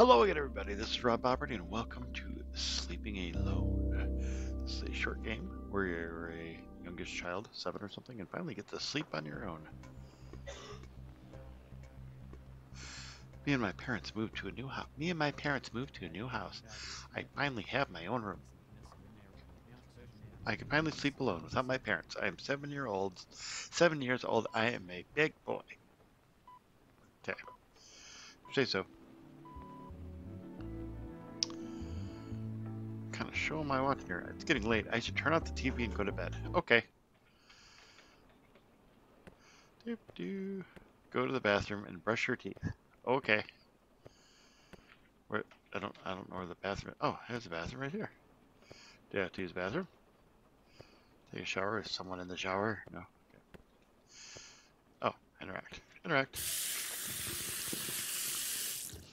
Hello again, everybody. This is Rob Boberty, and welcome to Sleeping Alone. This is a short game where you're a youngest child, 7 or something, and finally get to sleep on your own. Me and my parents moved to a new house. I finally have my own room. I can finally sleep alone without my parents. I am 7 years old. I am a big boy. Okay. Say so. Kind of show my watch here. It's getting late. I should turn off the TV and go to bed. Okay. Doop-doo. Go to the bathroom and brush your teeth. Okay. Where? I don't know where the bathroom is. Oh, there's a bathroom right here. Do I have to use the bathroom? Take a shower. Is someone in the shower? No. Okay. Oh, interact. Interact.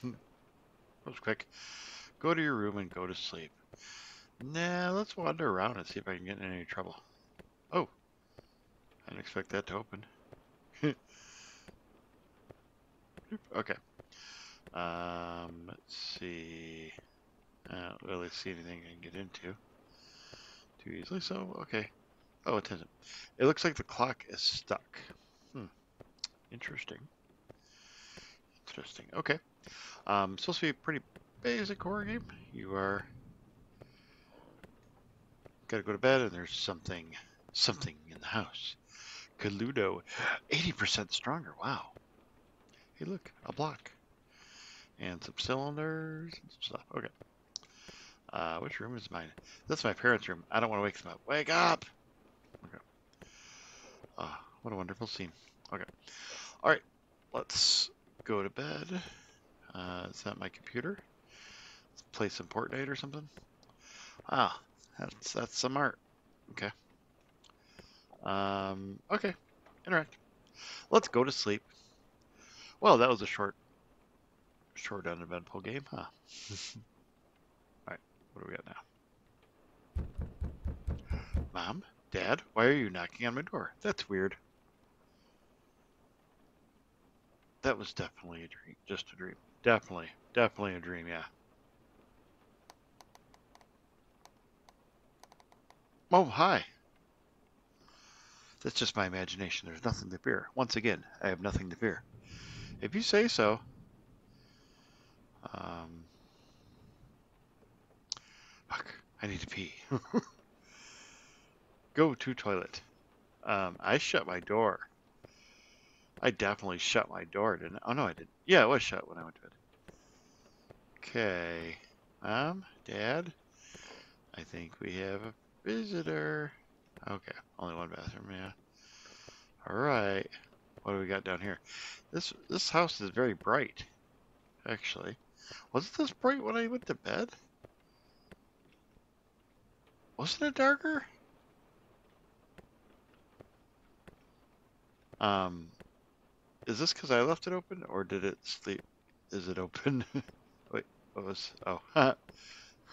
That was quick. Go to your room and go to sleep. Nah, let's wander around and see if I can get in any trouble. Oh, I didn't expect that to open. Okay. Let's see. I don't really see anything I can get into too easily, so okay. Oh, it doesn't. It looks like the clock is stuck. Interesting. Interesting. Okay. Supposed to be a pretty basic horror game. You are... gotta go to bed, and there's something in the house. Cluedo, 80% stronger. Wow. Hey, look, a block, and some cylinders and some stuff. Okay. Which room is mine? That's my parents' room. I don't want to wake them up. Wake up! Okay. What a wonderful scene. Okay. All right. Let's go to bed. Is that my computer? Let's play some Fortnite or something. Ah. That's some art. Okay. Okay. Interact. Let's go to sleep. Well, that was a short uneventful game, huh? Alright, what do we got now? Mom? Dad? Why are you knocking on my door? That's weird. That was definitely a dream. Just a dream. Definitely a dream, yeah. Oh, hi. That's just my imagination. There's nothing to fear. Once again, I have nothing to fear. If you say so. Fuck, I need to pee. Go to toilet. I shut my door. I definitely shut my door, didn't I? Oh, no, I didn't. Yeah, it was shut when I went to bed. Okay. Mom, Dad, I think we have a visitor. Okay, only one bathroom, yeah. Alright. What do we got down here? This house is very bright, actually. Wasn't this bright when I went to bed? Wasn't it darker? Is this because I left it open, or did it sleep? Is it open? Wait, what was... oh.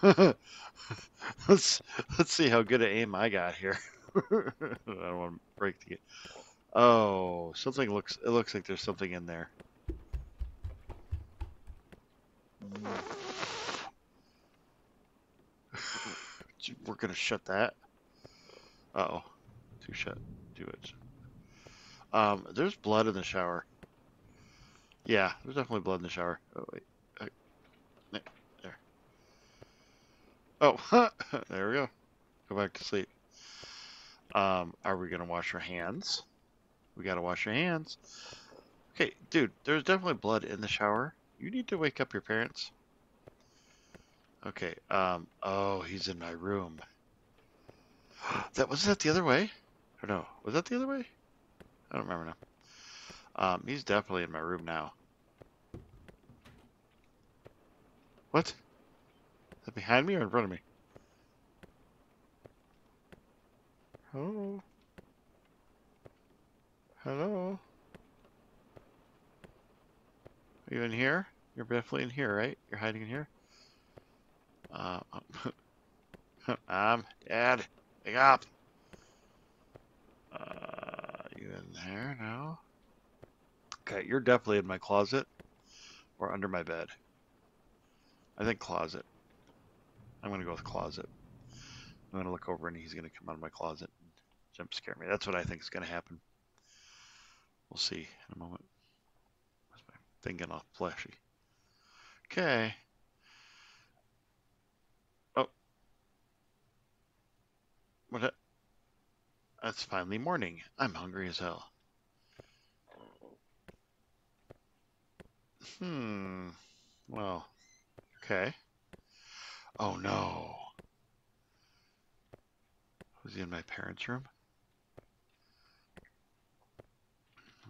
Let's see how good an aim I got here. I don't want to break the game. Oh, something looks like there's something in there. We're gonna shut that. Uh oh. To shut. Do it. There's blood in the shower. Yeah, there's definitely blood in the shower. Oh wait. Oh, there we go. Go back to sleep. Are we going to wash our hands? We got to wash our hands. Okay, dude, there's definitely blood in the shower. You need to wake up your parents. Okay, oh, he's in my room. That was that the other way? Or no, was that the other way? I don't remember now. He's definitely in my room now. What? Is that behind me or in front of me? Hello? Hello? Are you in here? You're definitely in here, right? You're hiding in here? Dad, wake up! You in there now? Okay, you're definitely in my closet or under my bed. I think closet. I'm gonna go with closet. I'm gonna look over and he's gonna come out of my closet and jump scare me. That's what I think is gonna happen. We'll see in a moment. Where's my thing getting off flashy? Okay. Oh. What? That's finally morning. I'm hungry as hell. Well. Okay. Oh no. Was he in my parents' room?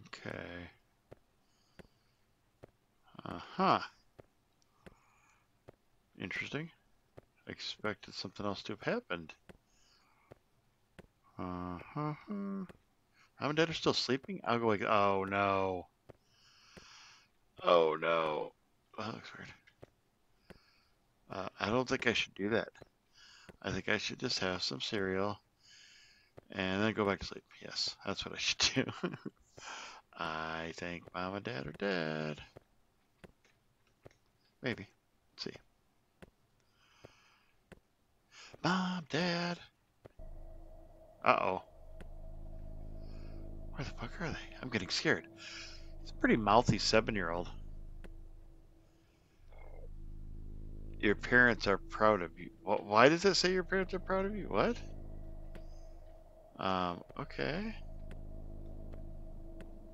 Okay. Uh-huh. Interesting. I expected something else to have happened. Mom and Dad are still sleeping? I'll go like, oh no. Oh no. Oh, that looks weird. I don't think I should do that. I think I should just have some cereal and then go back to sleep. Yes, that's what I should do. I think Mom and Dad are dead. Maybe. Let's see. Mom, Dad. Uh-oh. Where the fuck are they? I'm getting scared. It's a pretty mouthy 7-year-old. Your parents are proud of you. What, why does it say your parents are proud of you? What? Okay.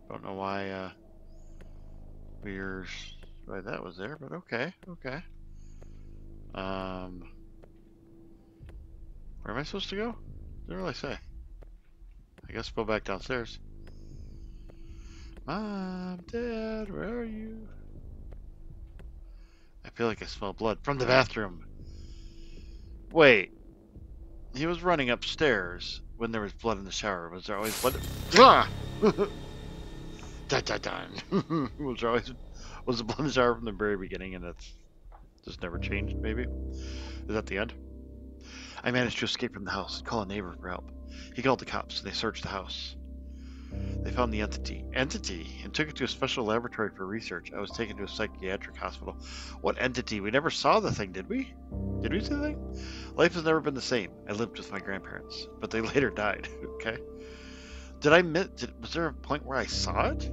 Don't know why why that was there, but okay, okay. Where am I supposed to go? Didn't really say. I guess we'll go back downstairs. Mom, Dad, where are you? I feel like I smell blood from the bathroom. Wait. He was running upstairs when there was blood in the shower. Was there always blood? Ah! Was the blood in the shower from the very beginning, and that's just never changed, maybe? Is that the end? I managed to escape from the house and call a neighbor for help. He called the cops, and they searched the house. They found the entity and took it to a special laboratory for research. I was taken to a psychiatric hospital. What entity? We never saw the thing, did we? Did we see the thing? Life has never been the same. I lived with my grandparents, but they later died. Okay. Did I miss? Was there a point where I saw it?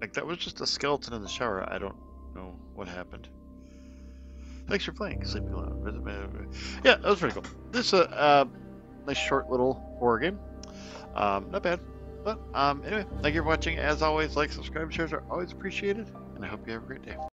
Like, that was just a skeleton in the shower. I don't know what happened. Thanks for playing Sleeping Alone. Yeah, that was pretty cool. This is a nice short little horror game. Not bad, but anyway, thank you for watching. As always, like, subscribe, shares are always appreciated, and I hope you have a great day.